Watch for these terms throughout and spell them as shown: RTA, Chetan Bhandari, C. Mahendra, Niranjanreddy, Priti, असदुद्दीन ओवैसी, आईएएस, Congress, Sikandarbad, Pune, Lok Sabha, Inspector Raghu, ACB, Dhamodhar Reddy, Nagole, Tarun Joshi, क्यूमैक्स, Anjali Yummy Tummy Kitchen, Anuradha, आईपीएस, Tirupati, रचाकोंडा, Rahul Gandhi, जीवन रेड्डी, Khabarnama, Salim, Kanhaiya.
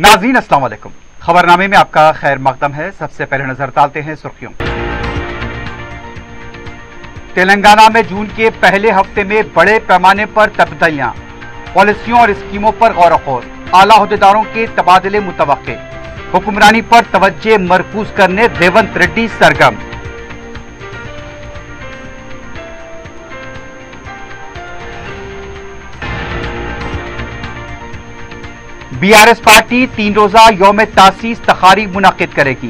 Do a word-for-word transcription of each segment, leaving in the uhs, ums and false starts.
नाज़रीन अस्सलाम वालेकुम। खबरनामे में आपका खैर मकदम है। सबसे पहले नजर डालते हैं सुर्खियों। तेलंगाना में जून के पहले हफ्ते में बड़े पैमाने पर तब्दीलियां, पॉलिसियों और स्कीमों पर गौर-ओ-गौर, आला अहदेदारों के तबादले मुतवक्के, हुक्मरानी पर तवज्जो मरकूज करने रेवंत रेड्डी सरगम। बीआरएस पार्टी तीन रोजा यौम तासीस तकारीब मुनाकिद करेगी।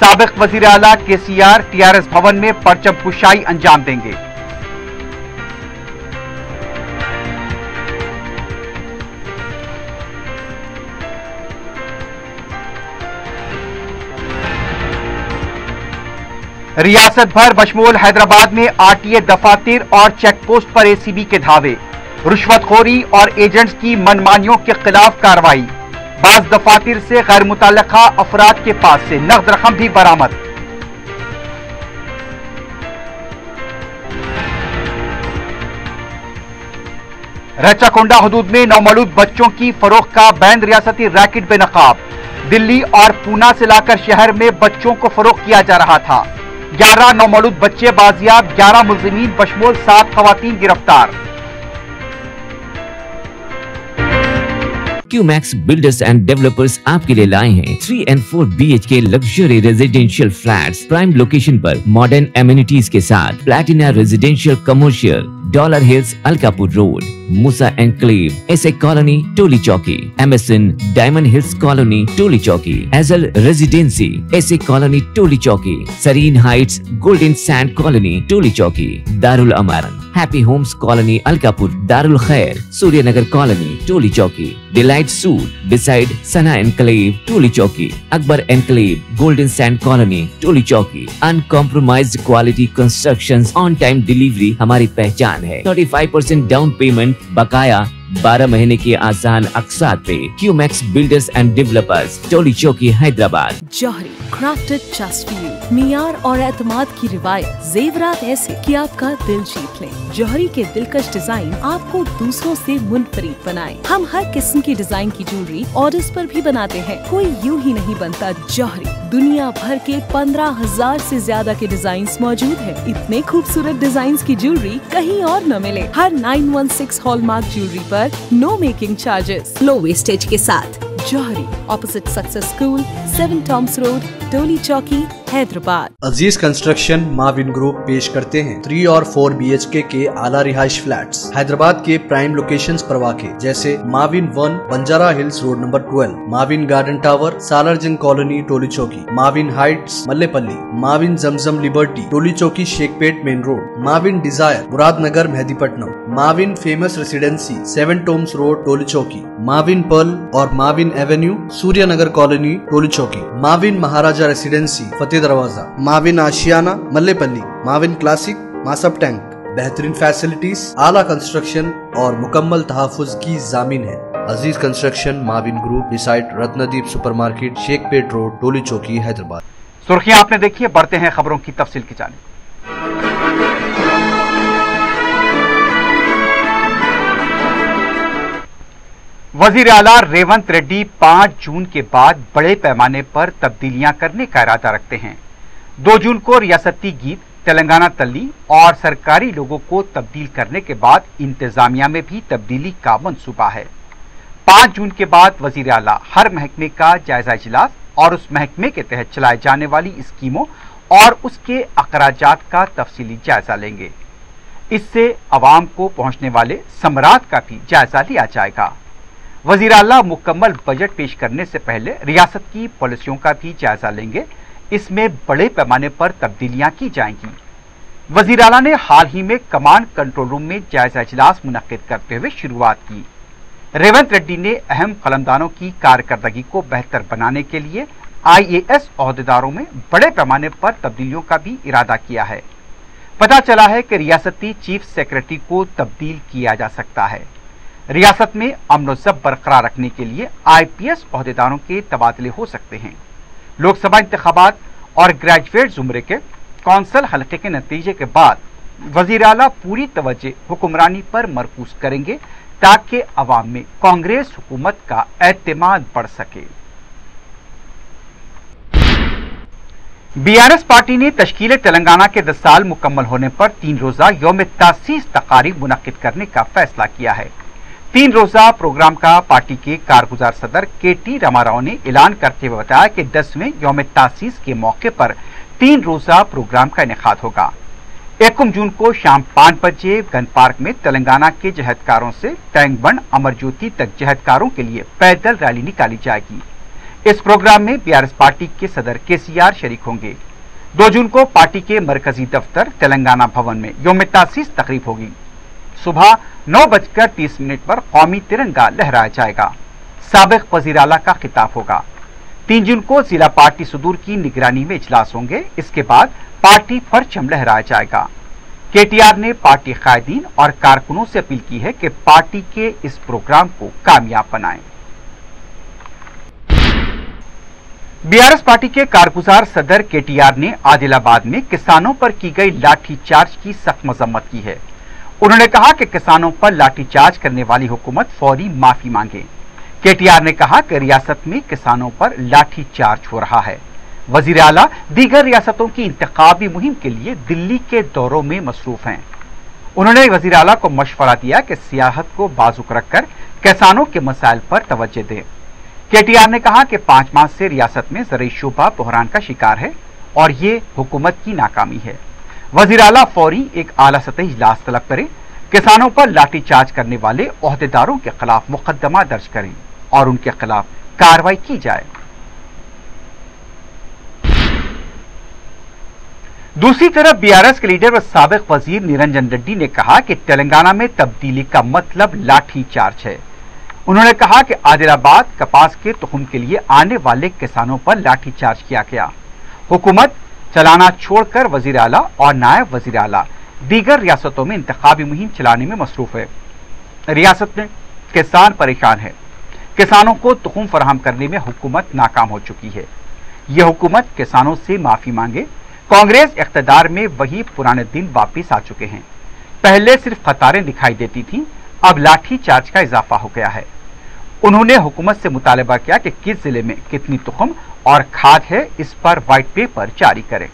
साबिक वजीर आला के सी आर टीआरएस भवन में परचम कुशाई अंजाम देंगे। रियासत भर बशमूल हैदराबाद में आरटीए दफातर और चेकपोस्ट पर एसीबी के धावे, रिश्वतखोरी और एजेंट्स की मनमानियों के खिलाफ कार्रवाई। बाज दफातर से गैर मुतल्लका अफराद के पास से नकद रकम भी बरामद। रचाकोंडा हदूद में नौमौलूद बच्चों की फरोख्त का बैन रियासती रैकेट बेनकाब। दिल्ली और पूना से लाकर शहर में बच्चों को फरोख्त किया जा रहा था। ग्यारह नौमौलूद बच्चे बाजियाब, ग्यारह मुलजमीन बशमूल सात खवातीन गिरफ्तार। मैक्स बिल्डर्स एंड डेवलपर्स आपके लिए लाए हैं three and four B H K luxury residential flats prime location पर मॉडर्न एमिनिटीज के साथ। Platina residential commercial, dollar hills, Alkapur road, Musa Enclave, S A Colony, Toli Chowki, MSN, diamond hills colony, Toli Chowki, एजल Residency, S A Colony, Toli Chowki, Sareen Heights, golden sand colony, Toli Chowki, Darul Amaran, happy Holmes colony, Alkapur, Darul Khair, Suryanagar colony, Toli Chowki, delight suit, beside Sana enclave, Toli Chowki, Akbar enclave, golden sand colony, Toli Chowki. Uncompromised quality constructions, on time delivery हमारी पहचान है। पैंतीस percent down payment, बकाया बारह महीने के आसान अकसाद पे। क्यूमैक्स builders and developers, Toli Chowki, Hyderabad. Johri crafted just for you, मियार और एतमाद की रिवायत, जेवरात ऐसे कि आपका दिल जीत ले। जौहरी के दिलकश डिजाइन आपको दूसरों से मुनफरिद बनाए। हम हर किस्म की डिजाइन की ज्वेलरी ऑर्डर्स पर भी बनाते हैं, कोई यूं ही नहीं बनता। जौहरी दुनिया भर के पंद्रह हजार से ज्यादा के डिजाइन मौजूद है। इतने खूबसूरत डिजाइन की ज्वेलरी कहीं और न मिले। हर nine one six hallmark jewellery पर no making charges, low wastage के साथ। जौहरी opposite success school, Seven Tombs Road, Toli Chowki, Hyderabad. Aziz construction Mauvin group पेश करते हैं थ्री और फोर बी एच के के आला रिहाइश फ्लैट्स हैदराबाद के प्राइम लोकेशंस पर वाके, जैसे Mavin one, Banjara hills road number twelve, Mavin garden tower, Salarjung colony, Toli Chowki, Mavin heights, Mallepally, Mavin Zamzam liberty, Toli Chowki, Shaikpet main road, Mauvin Dzire, Muradnagar, Mehdipatnam, Mauvin famous residency, seven Tombs road, Toli Chowki, Mavin pearl और Mavin avenue, Suryanagar colony, Toli Chowki, Mavin Maharaja residency, Fateh Darwaza, Mavin आशियाना, Mallepally, Mauvin classic, Masab tank. बेहतरीन facilities, आला construction और मुकम्मल तहफ़ुज़ की ज़ामिन है। Aziz construction Mauvin group, beside Ratnadeep supermarket, Shaikpet road, Toli Chowki, Hyderabad. सुर्खियां आपने देखी है, बढ़ते हैं खबरों की तफसील की जानिब। वजीर आला रेवंत रेड्डी पाँच जून के बाद बड़े पैमाने पर तब्दीलियां करने का इरादा रखते हैं। दो जून को रियासती गीत, तेलंगाना तल्ली और सरकारी लोगों को तब्दील करने के बाद इंतजामिया में भी तब्दीली का मंसूबा है। पाँच जून के बाद वजीर आला हर महकमे का जायजा इजलास और उस महकमे के तहत चलाए जाने वाली स्कीमों और उसके अखराजात का तफसीली जायजा लेंगे। इससे आवाम को पहुँचने वाले समरात का भी जायजा लिया जाएगा। वजीर आला मुकम्मल बजट पेश करने से पहले रियासत की पॉलिसियों का भी जायजा लेंगे। इसमें बड़े पैमाने पर तब्दीलियां की जाएंगी। वजीर आला ने हाल ही में कमांड कंट्रोल रूम में जायजा इजलास मुनक्किद करते हुए शुरुआत की। रेवंत रेड्डी ने अहम कलमदानों की कारकर्दगी को बेहतर बनाने के लिए आईएएस अहदेदारों में बड़े पैमाने पर तब्दीलियों का भी इरादा किया है। पता चला है कि रियासती चीफ सेक्रेटरी को तब्दील किया जा सकता है। रियासत में अमन सब बरकरार रखने के लिए आईपीएस अहदेदारों के तबादले हो सकते हैं। लोकसभा इंतखाबात और ग्रेजुएट जुमरे के कौंसल हलके के नतीजे के बाद वजीर आला पूरी तवज्जो हुक्मरानी पर मरकूज करेंगे, ताकि अवाम में कांग्रेस हुकूमत का एतमाद बढ़ सके। बीआरएस पार्टी ने तश्कील तेलंगाना के दस साल मुकम्मल होने पर तीन रोजा यौम तासीस तकारीब मुनक्किद करने का फैसला किया है। तीन रोजा प्रोग्राम का पार्टी के कारगुजार सदर के टी रामाराव ने ऐलान करते हुए बताया कि दसवें यौम तासीस के मौके पर तीन रोजा प्रोग्राम का इनेकाद होगा। एकम जून को शाम पाँच बजे गन पार्क में तेलंगाना के जहदकारों से टैंकबंड अमर ज्योति तक जहदकारों के लिए पैदल रैली निकाली जाएगी। इस प्रोग्राम में बीआरएस पार्टी के सदर केसीआर शरीक होंगे। दो जून को पार्टी के मरकजी दफ्तर तेलंगाना भवन में यौम तासीस तकरीब होगी। सुबह नौ बजकर तीस मिनट पर कौमी तिरंगा लहराया जाएगा। साबिक वजीर आला का खिताब होगा। तीन जून को जिला पार्टी सुदूर की निगरानी में इजलास होंगे। इसके बाद पार्टी परचम लहराया जाएगा। केटीआर ने पार्टी कायदीन और कारकुनों से अपील की है कि पार्टी के इस प्रोग्राम को कामयाब बनाएं। बीआरएस पार्टी के कारगुजार सदर केटीआर ने आदिलाबाद में किसानों पर की गई लाठीचार्ज की सख्त मजम्मत की है। उन्होंने कहा कि किसानों पर लाठीचार्ज करने वाली हुकूमत फौरी माफी मांगे। केटीआर ने कहा कि रियासत में किसानों पर लाठीचार्ज हो रहा है। वजीर आला दीगर रियासतों की इंतखाबी मुहिम के लिए दिल्ली के दौरों में मसरूफ हैं। उन्होंने वजीर आला को मशवरा दिया कि सियाहत को बाजुक रखकर किसानों के मसाइल पर तवज्जो दें। केटीआर ने कहा कि पांच माह से रियासत में ज़रूरी शोभा बहरान का शिकार है और ये हुकूमत की नाकामी है। वजीर आला फौरी एक आला सतही इजलास तलब करें, किसानों पर लाठीचार्ज करने वाले ओहदेदारों के खिलाफ मुकदमा दर्ज करें और उनके खिलाफ कार्रवाई की जाए। दूसरी तरफ बीआरएस के लीडर व साबिक वजीर निरंजन रेड्डी ने कहा कि तेलंगाना में तब्दीली का मतलब लाठीचार्ज है। उन्होंने कहा कि आदिलाबाद कपास के तुखम के लिए आने वाले किसानों पर लाठीचार्ज किया गया। हुकूमत चलाना छोड़कर वजीर आला और नायब वजीर आला दीगर रियासतों में इंतखाबी मुहिम चलाने में मसरूफ है। रियासत में किसान परेशान है। किसानों को तुखम फराहम करने में हुकूमत नाकाम हो चुकी है। ये हुकूमत किसानों से माफ़ी मांगे। कांग्रेस इख्तदार में वही पुराने दिन वापस आ चुके हैं। पहले सिर्फ खतारें दिखाई देती थीं, अब लाठीचार्ज का इजाफा हो गया है। उन्होंने हुकूमत से मुतालबा किया कि किस जिले में कितनी तुखम और खाद है, इस पर व्हाइट पेपर जारी करें।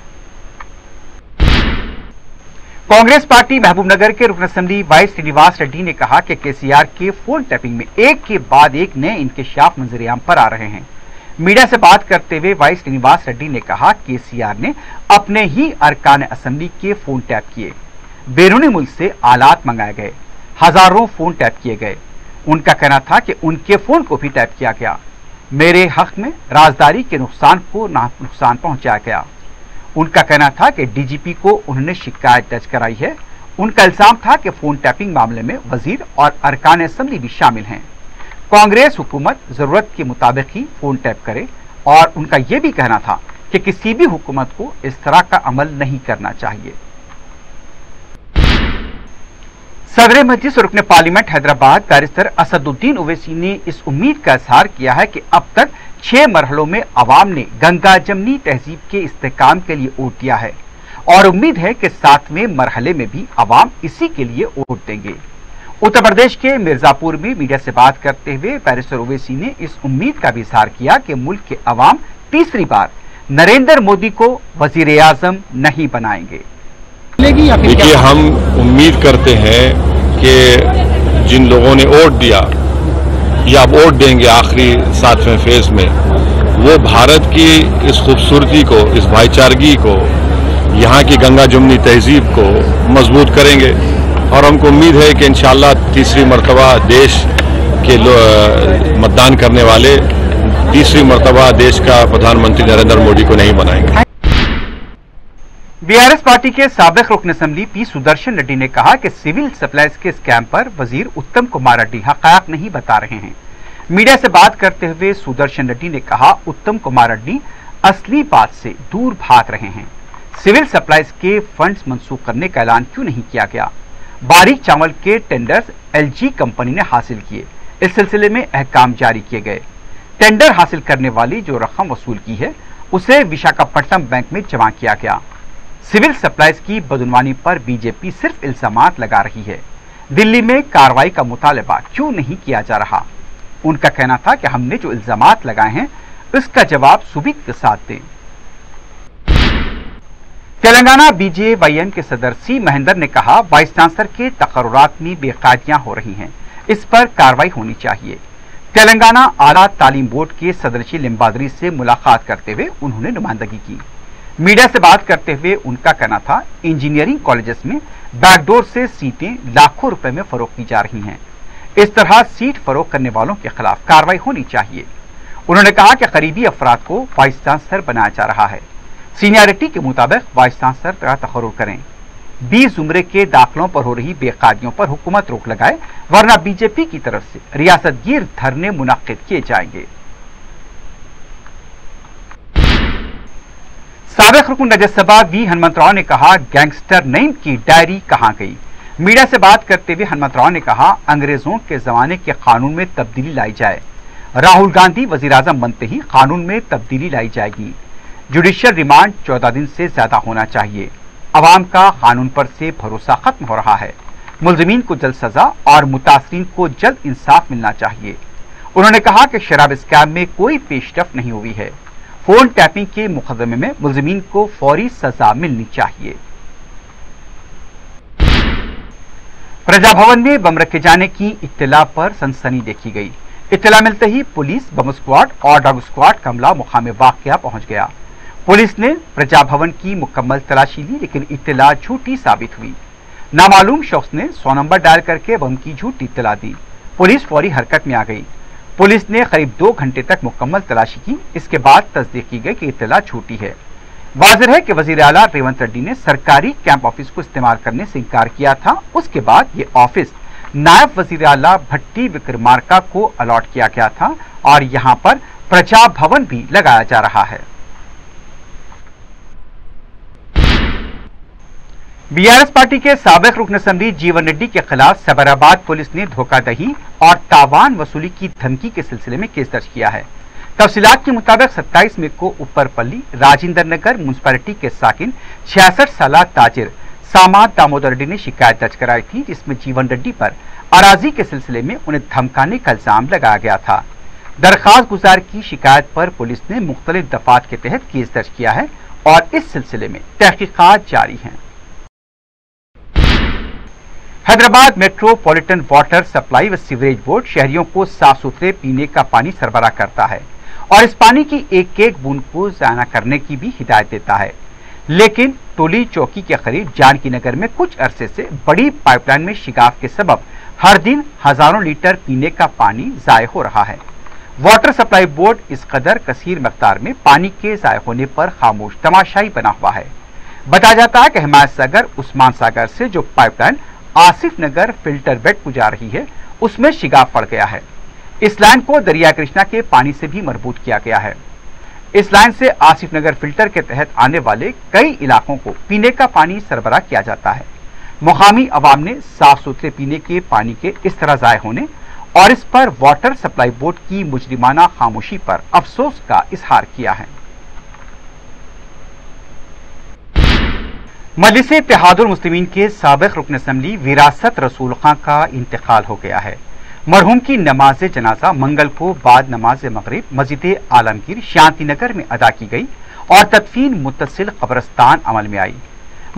कांग्रेस पार्टी महबूबनगर के रुकन असम्बली वाई श्रीनिवास रेड्डी ने कहा कि केसीआर के फोन टैपिंग में एक के बाद एक नए इंकशाफ मंजरियाम पर आ रहे हैं। मीडिया से बात करते हुए वाई श्रीनिवास रेड्डी ने कहा केसीआर ने अपने ही अरकान असम्बली के फोन टैप किए। बैरूनी मुल्क से आलात मंगाए गए। हजारों फोन टैप किए गए। उनका कहना था कि उनके फोन को भी टैप किया गया। मेरे हक में राजदारी के नुकसान को नुकसान पहुंचाया गया। उनका कहना था कि डीजीपी को उन्होंने शिकायत दर्ज कराई है। उनका इल्जाम था कि फोन टैपिंग मामले में वजीर और अरकान असम्बली भी शामिल हैं। कांग्रेस हुकूमत जरूरत के मुताबिक ही फोन टैप करे और उनका यह भी कहना था कि किसी भी हुकूमत को इस तरह का अमल नहीं करना चाहिए। सदर मजलिस और रुकन पार्लियामेंट हैदराबाद बैरिस्टर असदुद्दीन ओवैसी ने इस उम्मीद का इजहार किया है कि अब तक छह मरहलों में अवाम ने गंगा जमनी तहजीब के इस्तेकाम के लिए वोट दिया है और उम्मीद है कि सातवें मरहले में भी अवाम इसी के लिए वोट देंगे। उत्तर प्रदेश के मिर्जापुर में मीडिया से बात करते हुए बैरिस्टर ओवैसी ने इस उम्मीद का भी इजहार किया कि मुल्क के अवाम तीसरी बार नरेंद्र मोदी को वजीर आजम नहीं बनाएंगे। देखिए, हम उम्मीद करते हैं कि जिन लोगों ने वोट दिया या वोट देंगे आखिरी सातवें फेज में, वो भारत की इस खूबसूरती को, इस भाईचारगी को, यहाँ की गंगा जमुनी तहजीब को मजबूत करेंगे और हमको उम्मीद है कि इंशाल्लाह तीसरी मरतबा देश के मतदान करने वाले तीसरी मरतबा देश का प्रधानमंत्री नरेंद्र मोदी को नहीं बनाएंगे। बीआरएस पार्टी के साबिक रुकन असम्बली पी सुदर्शन रेड्डी ने कहा कि सिविल सप्लाईज के स्कैम पर वजीर उत्तम कुमार रेड्डी हकायक नहीं बता रहे हैं। मीडिया से बात करते हुए सुदर्शन रेड्डी ने कहा उत्तम कुमार रेड्डी असली बात से दूर भाग रहे हैं। सिविल सप्लाईज के फंड्स मंसूख करने का ऐलान क्यों नहीं किया गया? बारीक चावल के टेंडर्स एलजी कंपनी ने हासिल किए। इस सिलसिले में अहकाम जारी किए गए। टेंडर हासिल करने वाली जो रकम वसूल की है उसे विशाखापट्टनम बैंक में जमा किया गया। सिविल सप्लाईज की बदनवानी पर बीजेपी सिर्फ इल्जाम लगा रही है। दिल्ली में कार्रवाई का मुतालबा क्यों नहीं किया जा रहा। उनका कहना था कि हमने जो इल्जामात लगाए हैं इसका जवाब सुबीक के साथ दें। तेलंगाना बीजेवाईएम के सदर सी महेंद्र ने कहा वाइस चांसलर के तकर्रारात में बेकायदियां हो रही हैं, इस पर कार्रवाई होनी चाहिए। तेलंगाना आला तालीम बोर्ड के सदरची लिम्बाद्री से मुलाकात करते हुए उन्होंने नुमाइंदगी की। मीडिया से बात करते हुए उनका कहना था इंजीनियरिंग कॉलेजेस में बैकडोर से सीटें लाखों रुपए में फरोख्त की जा रही हैं, इस तरह सीट फरोख्त करने वालों के खिलाफ कार्रवाई होनी चाहिए। उन्होंने कहा कि करीबी अफराद को वाइस चांसलर बनाया जा रहा है, सीनियरिटी के मुताबिक वाइस चांसलर का तकर्रुर करें। बीस उम्रे के दाखिलों पर हो रही बेकायदियों पर हुकूमत रोक लगाए, वरना बीजेपी की तरफ से रियासतगीर धरने मुनाकिद किए जाएंगे। साबिक रुकन राज्यसभा वी हनुमंत राव ने कहा गैंगस्टर नेम की डायरी कहां गई। मीडिया से बात करते हुए हनुमंत राव ने कहा अंग्रेजों के जमाने के कानून में तब्दीली लाई जाए। राहुल गांधी वजीराजम बनते ही कानून में तब्दीली लाई जाएगी। जुडिशियल रिमांड चौदह दिन से ज्यादा होना चाहिए। अवाम का कानून पर से भरोसा खत्म हो रहा है। मुलजमीन को जल्द सजा और मुतासरीन को जल्द इंसाफ मिलना चाहिए। उन्होंने कहा कि शराब स्कैम में कोई पेशरफ नहीं हुई है। फोन टैपिंग के मुकदमे में मुलजमीन को फौरी सजा मिलनी चाहिए। प्रजा भवन में बम रखे जाने की इत्तला पर सनसनी देखी गई। इत्तला मिलते ही पुलिस, बम स्क्वाड और डॉग स्क्वाड का अमला मुकामे वाकया पहुंच गया। पुलिस ने प्रजा भवन की मुकम्मल तलाशी ली, लेकिन इत्तला झूठी साबित हुई। नामालूम शख्स ने सौ नंबर डायल करके बम की झूठी इत्तला दी। पुलिस फौरी हरकत में आ गई। पुलिस ने करीब दो घंटे तक मुकम्मल तलाशी की। इसके बाद तस्दीक की गई कि इत्तला झूठी है। वाज़िह है कि वजीर आला रेवंत रेड्डी ने सरकारी कैंप ऑफिस को इस्तेमाल करने से इनकार किया था। उसके बाद ये ऑफिस नायब वजीर आला भट्टी विक्रमार्का को अलॉट किया गया था और यहाँ पर प्रजा भवन भी लगाया जा रहा है। बीआरएस पार्टी के साबिक रुकन असम्बली जीवन रेड्डी के खिलाफ सैबराबाद पुलिस ने धोखाधही और तावान वसूली की धमकी के सिलसिले में केस दर्ज किया है। तफसीलात के मुताबिक सत्ताईस मई को ऊपरपल्ली राजेंद्र नगर म्यूनसिपैलिटी के साकिन छियासठ साल ताजिर सामाद दामोदर रेड्डी ने शिकायत दर्ज कराई थी, जिसमें जीवन रेड्डी पर अराजी के सिलसिले में उन्हें धमकाने का इल्जाम लगाया गया था। दरख्वास्त गुजार की शिकायत पर पुलिस ने मुख्तलिफ दफात के तहत केस दर्ज किया है और इस सिलसिले में तहकीकात जारी है। हैदराबाद मेट्रोपॉलिटन वाटर सप्लाई व सीवरेज बोर्ड शहरियों को साफ सुथरे पीने का पानी सरबराह करता है और इस पानी की एक एक बूंद को ज़ाया न करने की भी हिदायत देता है, लेकिन टोली चौकी के करीब जानकी नगर में कुछ अरसे से बड़ी पाइपलाइन में शिकाफ के सबब हर दिन हजारों लीटर पीने का पानी ज़ाया हो रहा है। वाटर सप्लाई बोर्ड इस कदर कसीर मकदार में पानी के ज़ाया होने पर खामोश तमाशाई बना हुआ है। बताया जाता है कि हिमायत सागर उस्मान सागर से जो pipeline Asif Nagar filter bed को जा रही है उसमें शिगाफ पड़ गया है। इस लाइन को दरिया कृष्णा के पानी से भी मरबूत किया गया है। इस लाइन से आसिफ नगर फिल्टर के तहत आने वाले कई इलाकों को पीने का पानी सरबराह किया जाता है। मुकामी अवाम ने साफ सुथरे पीने के पानी के इस तरह ज़ाय होने और इस पर वाटर सप्लाई बोर्ड की मुजरिमाना खामोशी पर अफसोस का इजहार किया है। मजलिस इत्तेहादुल मुस्लिमीन के साबिक रुकन असम्बली विरासत रसूल खां का इंतकाल हो गया है। मरहूम की नमाज जनाजा मंगल को बाद नमाज मगरिब मस्जिद आलमगीर शांति नगर में अदा की गई और तदफीन मुतसिल कब्रस्तान अमल में आई।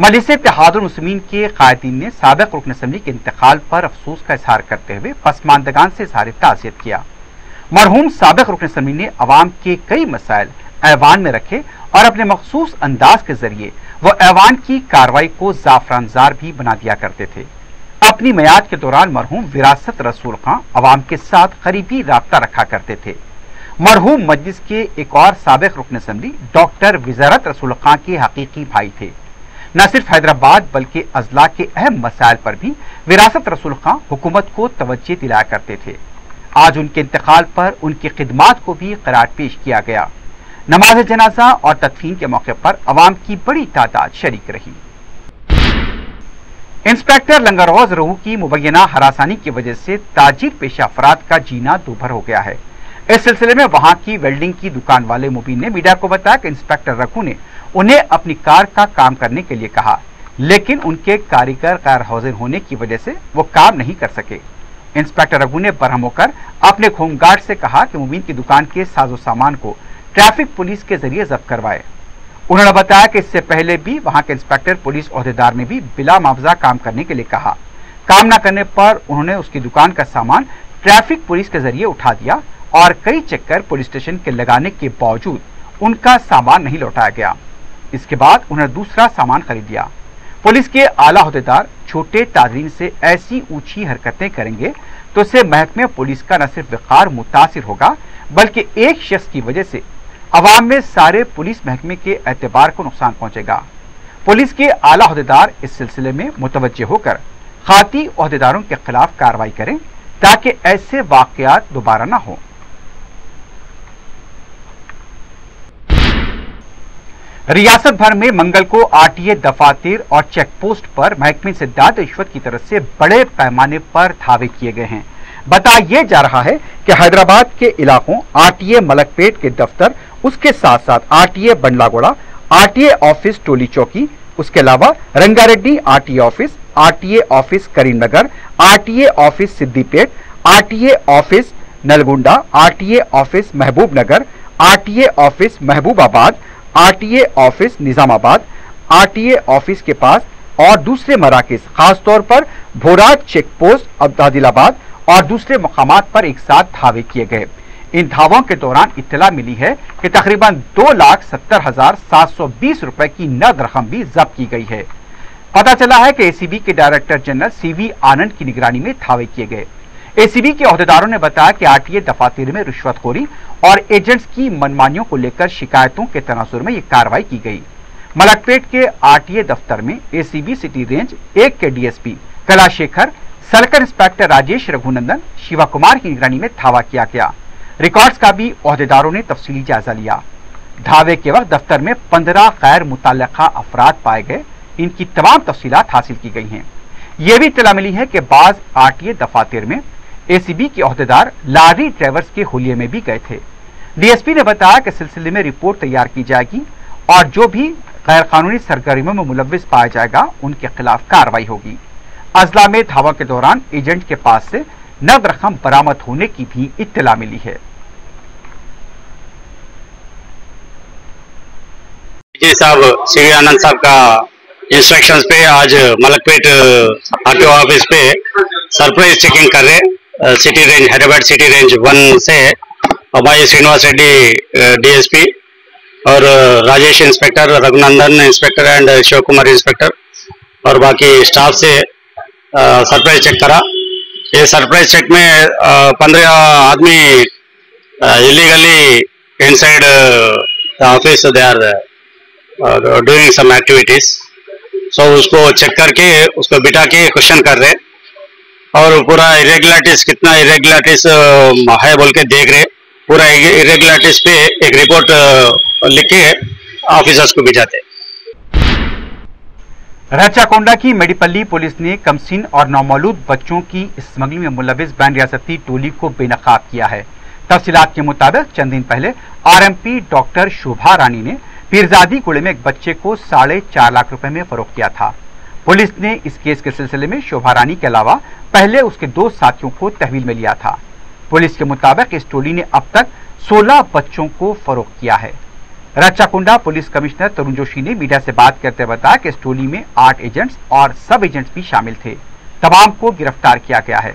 मजलिस इत्तेहादुल मुस्लिमीन के कायदीन ने साबिक रुकन असम्बली के इंतकाल पर अफसोस का इजहार करते हुए पसमानदगान से इजहार ताज़ियत किया। मरहूम साबिक रुकन असम्बली ने अवाम के कई मसाइल ऐवान में रखे और अपने मखसूस अंदाज के जरिए वह ऐवान की कार्रवाई को जाफरानजार भी बना दिया करते थे। अपनी मयाद के दौरान मरहूम विरासत रसूल खां अवाम के साथ करीबी राब्ता रखा करते थे। मरहूम मजलिस के एक और साबिक रुकन असम्बली डॉक्टर विजारत रसूल खां के हकीकी भाई थे। न सिर्फ हैदराबाद बल्कि अजला के अहम मसाइल पर भी विरासत रसूल खां हुकूमत को तवज्जो दिलाया करते थे। आज उनके इंतकाल पर उनकी खिदमात को भी करार पेश किया गया। नमाज जनाजा और तदफीन के मौके पर अवाम की बड़ी तादाद शरीक रही। इंस्पेक्टर लंगरोज रहू की मुबैना हरासानी की वजह से ताजिर पेशा अफराद का जीना दूभर हो गया है। इस सिलसिले में वहां की वेल्डिंग की दुकान वाले मुबीन ने मीडिया को बताया कि इंस्पेक्टर रघु ने उन्हें अपनी कार का काम करने के लिए कहा, लेकिन उनके कारीगर कार हाउसिंग होने की वजह से वो काम नहीं कर सके। इंस्पेक्टर रघु ने बरहम होकर अपने होमगार्ड से कहा कि मुबीन की दुकान के साजो सामान को ट्रैफिक पुलिस के जरिए जब्त करवाए। उन्होंने बताया कि इससे पहले भी वहां के इंस्पेक्टर पुलिस अहदेदार ने भी बिला मुआवजा काम करने के लिए कहा। काम न करने पर उन्होंने उसकी दुकान का सामान ट्रैफिक पुलिस के जरिए उठा दिया और कई चक्कर पुलिस स्टेशन के लगाने के बावजूद उनका सामान नहीं लौटाया गया। इसके बाद उन्होंने दूसरा सामान खरीद लिया। पुलिस के आला अहदेदार छोटे तादरीन से ऐसी ऊंची हरकतें करेंगे तो इससे महकमे पुलिस का न सिर्फ वकार मुतासिर होगा बल्कि एक शख्स की वजह से अवाम में सारे पुलिस महकमे के एतबार को नुकसान पहुंचेगा। पुलिस के आला अहदेदार इस सिलसिले में मुतवज्जे होकर खाती अहदेदारों के खिलाफ कार्रवाई करें ताकि ऐसे वाकयात दोबारा ना हो। रियासत भर में मंगल को आरटीए दफातर और चेकपोस्ट पर महकमे से दाद रिश्वत की तरफ से बड़े पैमाने पर धावे किए गए हैं। बताया यह जा रहा है कि हैदराबाद के इलाकों आरटीए मलकपेट के दफ्तर, उसके साथ साथ RTA Bandlaguda, RTA office Toli Chowki, उसके अलावा Rangareddy RTA office, RTA office Karimnagar, RTA office Siddipet, RTA office Nalgonda, RTA office Mahabubnagar, RTA office Mahabubabad, RTA office Nizamabad, RTA office के पास और दूसरे मराकज खासतौर पर भोराज चेक पोस्ट, आदिलाबाद और दूसरे मकामात पर एक साथ धावे किए गए। इन धावों के दौरान इत्तला मिली है कि तकरीबन दो लाख सत्तर हजार सात सौ बीस रुपए की नकद रकम भी जब्त की गई है। पता चला है कि एसीबी के डायरेक्टर जनरल सीवी आनंद की निगरानी में धावे किए गए। एसीबी के अहदेदारों ने बताया कि आरटीए दफातर में रिश्वतखोरी और एजेंट्स की मनमानियों को लेकर शिकायतों के तनाजुर में यह कार्रवाई की गई। मलकपेट के आरटीए दफ्तर में एसीबी सिटी रेंज एक के DSP Kalashekhar, circle inspector Rajesh Raghunandan, Shiva Kumar की निगरानी में धावा किया गया। रिकॉर्ड्स का भी अहदेदारों ने तफसीली जायजा लिया। धावे के वक्त दफ्तर में पंद्रह गैर मुतल्लका अफराद पाए गए। इनकी तमाम तफसीलात हासिल की गई हैं। यह भी इत्तला मिली है कि बाज आरटीए दफातर में एसीबी के अहदेदार लारी ड्राइवर्स के हुलिये में भी गए थे। डीएसपी ने बताया कि सिलसिले में रिपोर्ट तैयार की जाएगी और जो भी गैर कानूनी सरगर्मियों में मुलविस पाया जाएगा उनके खिलाफ कार्रवाई होगी। अजला में धावा के दौरान एजेंट के पास से नगद रकम बरामद होने की भी इत्तला मिली है। साहब श्री आनंद साहब का इंस्ट्रक्शंस पे आज मलकपेट आरटीओ ऑफिस पे सरप्राइज चेकिंग कर रहे। City range Hyderabad city range one से भाई श्रीनिवास रेड्डी डीएसपी और Rajesh inspector, Raghunandan inspector and Shiv Kumar inspector और बाकी स्टाफ से सरप्राइज चेक करा। ये सरप्राइज चेक में पंद्रह आदमी illegally inside the office they are doing some activities, so so, उसको चेक करके उसको बिठा के क्वेश्चन कर रहे और पूरा इरेगुलरिटीज कितना इरेगुलरिटीज है बोल के देख रहे। पूरा इरेगुलरिटीज पे एक रिपोर्ट लिख के ऑफिसर्स को भेजाते। राचाकोंडा की मेडिपल्ली पुलिस ने कमसिन और नौमौलूद बच्चों की स्मगलिंग में मुलविस बैंड रियासती टोली को बेनकाब किया है। तफसीलात के मुताबिक चंद दिन पहले आरएमपी डॉक्टर शोभा रानी ने पीरजादी गुड़े में एक बच्चे को साढ़े चार लाख रुपए में फरोख्त किया था। पुलिस ने इस केस के सिलसिले में शोभा रानी के अलावा पहले उसके दो साथियों को तहवील में लिया था। पुलिस के मुताबिक इस टोली ने अब तक सोलह बच्चों को फरोख्त किया है। राचाकोंडा पुलिस कमिश्नर तरुण जोशी ने मीडिया से बात करते हुए बताया कि इस टोली में आठ एजेंट्स और सब एजेंट्स भी शामिल थे। तमाम को गिरफ्तार किया गया है।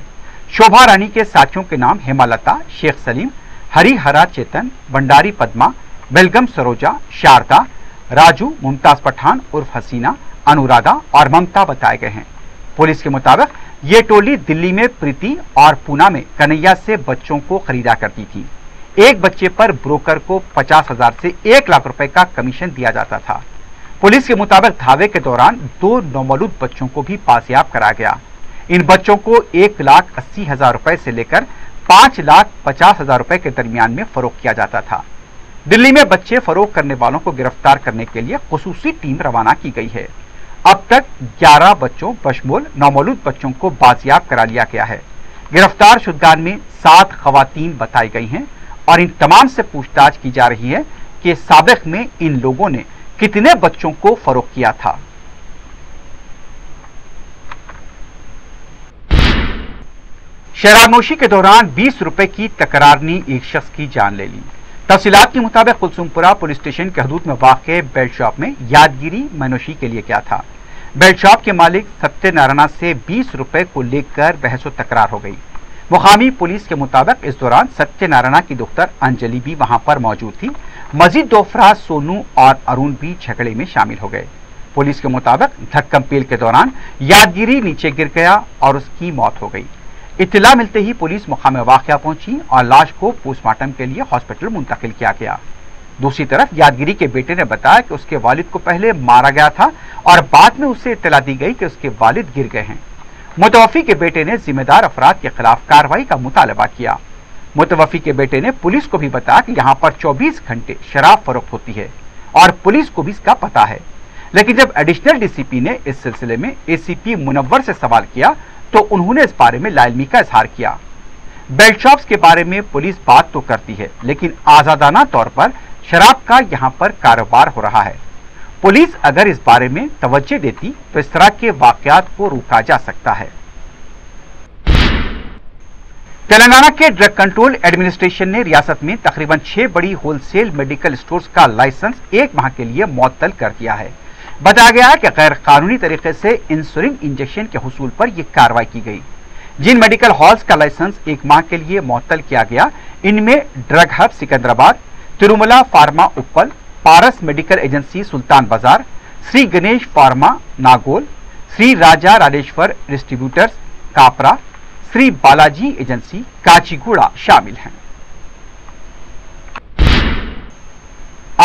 शोभा रानी के साथियों के नाम हेमालता, शेख सलीम, हरिहरा चेतन, भंडारी पद्मा, बेलगम सरोजा, शारदा, राजू, मुमताज पठान उर्फ हसीना, अनुराधा और ममता बताए गए हैं। पुलिस के मुताबिक ये टोली दिल्ली में प्रीति और पूना में कन्हैया से बच्चों को खरीदा करती थी। एक बच्चे पर ब्रोकर को पचास हजार से एक लाख रुपए का कमीशन दिया जाता था। पुलिस के मुताबिक धावे के दौरान दो नौमौलूद बच्चों को भी पासयाब कराया गया। इन बच्चों को एक लाख अस्सी हजार रुपए से लेकर पांच लाख पचास हजार रुपए के दरमियान में फरोख्त किया जाता था। दिल्ली में बच्चे फरोख्त करने वालों को गिरफ्तार करने के लिए खुसूसी टीम रवाना की गई है। अब तक ग्यारह बच्चों बशमूल नौमौलूद बच्चों को बाजियाब करा लिया गया है। गिरफ्तार शुदगान में सात खवातीन बताई गई हैं और इन तमाम से पूछताछ की जा रही है कि साबिक में इन लोगों ने कितने बच्चों को फरोख्त किया था। शराबनोशी के दौरान बीस रुपए की तकरारनी एक शख्स की जान ले ली। तफसीलात के मुताबिक कुलसुमपुरा पुलिस स्टेशन के हदूद में वाक़े बेल्ट शॉप में यादगिरी मनोशी के लिए क्या था। बेल्ट शॉप के मालिक सत्यनारायण से बीस रुपए को लेकर बहस व तकरार हो गई। मुकामी पुलिस के मुताबिक इस दौरान सत्यनारायण की दुख्तर अंजलि भी वहां पर मौजूद थी। मजीद दो अफराद सोनू और अरुण भी झगड़े में शामिल हो गए। पुलिस के मुताबिक धक्कमपेल के दौरान यादगिरी नीचे गिर गया और उसकी मौत हो गई। इतला मिलते ही पुलिस मुकाम वाक़या पहुंची और लाश को पोस्टमार्टम के लिए हॉस्पिटल मुंतकिल किया गया। दूसरी तरफ यादगिरी के बेटे ने बताया कि उसके वालिद को पहले मारा गया था और बाद में उसे इतला दी गई कि उसके वालिद गिर गए हैं। मुतवफ़ी के बेटे ने जिम्मेदार अफराद के खिलाफ कार्रवाई का मुतालबा किया। मुतवफ़ी के बेटे ने पुलिस को भी बताया कि यहाँ पर चौबीस घंटे शराब फरोख्त होती है और पुलिस को भी इसका पता है, लेकिन जब एडिशनल डीसीपी ने इस सिलसिले में एसीपी मुनव्वर से सवाल किया तो उन्होंने इस बारे में लाइलमी का इजहार किया। बेल्ट शॉप्स के बारे में पुलिस बात तो करती है, लेकिन आज़ादाना तौर पर शराब का यहाँ पर कारोबार हो रहा है। पुलिस अगर इस बारे में तवज्जो देती तो इस तरह के वाक़यात को रोका जा सकता है। तेलंगाना के ड्रग कंट्रोल एडमिनिस्ट्रेशन ने रियासत में तकरीबन छह बड़ी होलसेल मेडिकल स्टोर्स का लाइसेंस एक माह के लिए मुअत्तल कर दिया है। बताया गया है कि गैर कानूनी तरीके से इंसुलिन इंजेक्शन के हुसूल पर यह कार्रवाई की गई। जिन मेडिकल हॉल्स का लाइसेंस एक माह के लिए मुअत्तल किया गया, इनमें drug hub Secunderabad, Tirumala pharma Uppal, Paras medical agency Sultan बाजार, Shri Ganesh pharma Nagole, Shri Raja Rajeshwar distributors Kapra, Shri Balaji agency Kachiguda शामिल हैं।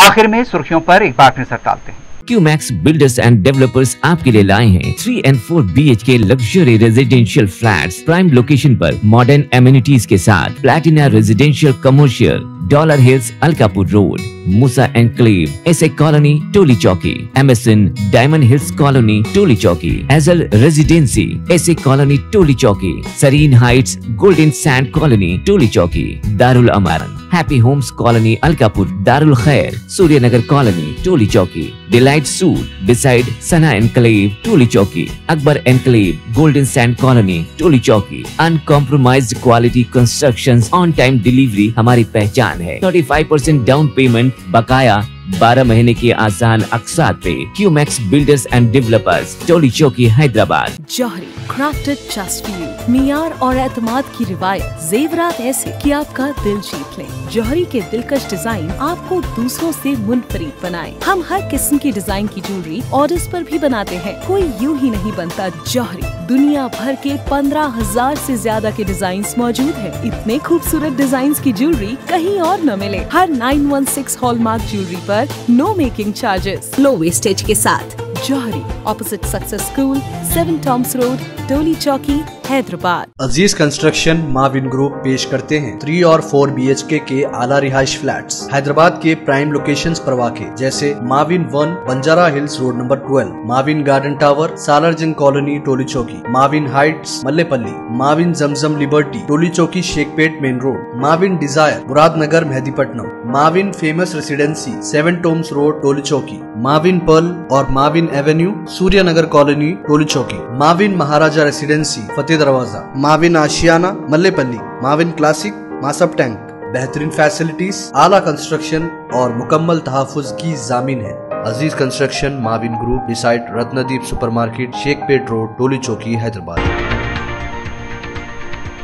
आखिर में सुर्खियों पर एक बार नजर डालते हैं। क्यूमैक्स बिल्डर्स एंड डेवलपर्स आपके लिए लाए हैं three and four B H K luxury residential flats prime location पर मॉडर्न एमिनिटीज के साथ। Platina residential commercial, dollar hills, Alkapur road, Musa Enclave, S A Colony, Toli Chowki, MSN, diamond hills colony, Toli Chowki, एजल Residency, S A Colony, Toli Chowki, Sareen Heights, golden sand colony, Toli Chowki, Darul Amaran, happy Holmes colony, Alkapur, Darul Khair, Suryanagar colony, Toli Chowki, delight suit, beside Sana enclave, Toli Chowki, Akbar enclave, golden sand colony, Toli Chowki. Uncompromised quality constructions, on time delivery हमारी पहचान है। पैंतीस percent down payment, बकाया बारह महीने की आसान अकसात पे। क्यूमैक्स builders and developers, Toli Chowki, Hyderabad. Johri crafted just for you, मियार और एतमाद की रिवायत, जेवरात ऐसे कि आपका दिल जीत ले। जौहरी के दिलकश डिजाइन आपको दूसरों से मुनफरिद बनाए। हम हर किस्म की डिजाइन की ज्वेलरी ऑर्डर्स पर भी बनाते हैं, कोई यूं ही नहीं बनता। जौहरी दुनिया भर के पंद्रह हजार से ज्यादा के डिजाइन मौजूद है। इतने खूबसूरत डिजाइन की ज्वेलरी कहीं और न मिले। हर nine one six hallmark jewellery पर no making charges, low wastage के साथ। जौहरी opposite success school, Seven Tombs Road, Toli Chowki, Hyderabad. Aziz construction Mauvin group पेश करते हैं थ्री और फोर बीएचके के आला रिहाइश फ्लैट्स हैदराबाद के प्राइम लोकेशंस पर वाके, जैसे Mavin one, Banjara hills road number twelve, Mavin garden tower, Salarjung colony, Toli Chowki, Mavin heights, Mallepally, Mavin Zamzam liberty, Toli Chowki, Shaikpet main road, Mauvin Dzire, Muradnagar, Mehdipatnam, Mauvin famous residency, seven Tombs road, Toli Chowki, Mavin pearl और Mavin avenue, Suryanagar colony, Toli Chowki, Mavin Maharaja residency, Fateh Darwaza, Mavin आशियाना, Mallepally, Mauvin classic, Masab tank. बेहतरीन facilities, आला construction और मुकम्मल तहफ़ुज़ की जामिन है। Aziz construction Mauvin group, beside Ratnadeep supermarket, Shaikpet road, Toli Chowki, Hyderabad.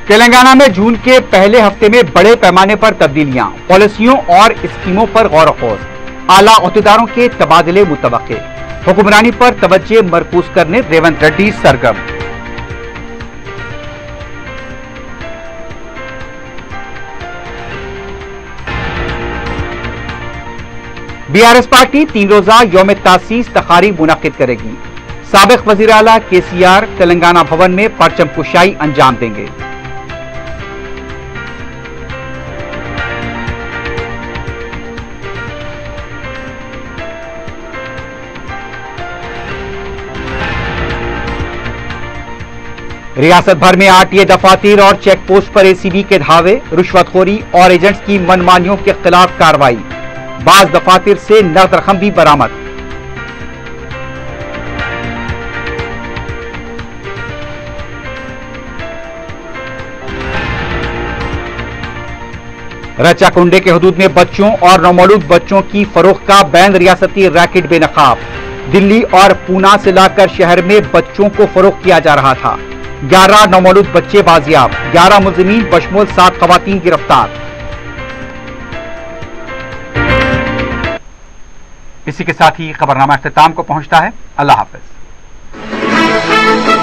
Telangana में जून के पहले हफ्ते में बड़े पैमाने पर तब्दीलियाँ, पॉलिसियों और स्कीमों पर गौर खोज, आला ओहदेदारों के तबादले मुतवक्के, हुक्मरानी पर तवज्जो मरकूज करने रेवंत रेड्डी सरगम। बीआरएस पार्टी तीन रोजा यौम तासीस तकारीब मुनाकिद करेगी। साबिक वजीर आला केसीआर तेलंगाना भवन में परचम कुशाई अंजाम देंगे। रियासत भर में आरटीए दफातर और चेक पोस्ट पर एसीबी के धावे, रिश्वतखोरी और एजेंट्स की मनमानियों के खिलाफ कार्रवाई, बाज दफातर से नकद रकम भी बरामद। रचाकोंडे के हदूद में बच्चों और नौमौलूद बच्चों की फरोख्त का बैन रियासती रैकेट बेनकाब। दिल्ली और पूना से लाकर शहर में बच्चों को फरोख्त किया जा रहा था। ग्यारह नौमौलूद बच्चे बाजियाब, ग्यारह मुलजमीन बशमूल सात खवातीन गिरफ्तार। इसी के साथ ही खबरनामा इख्तिताम को पहुंचता है। अल्लाह हाफिज।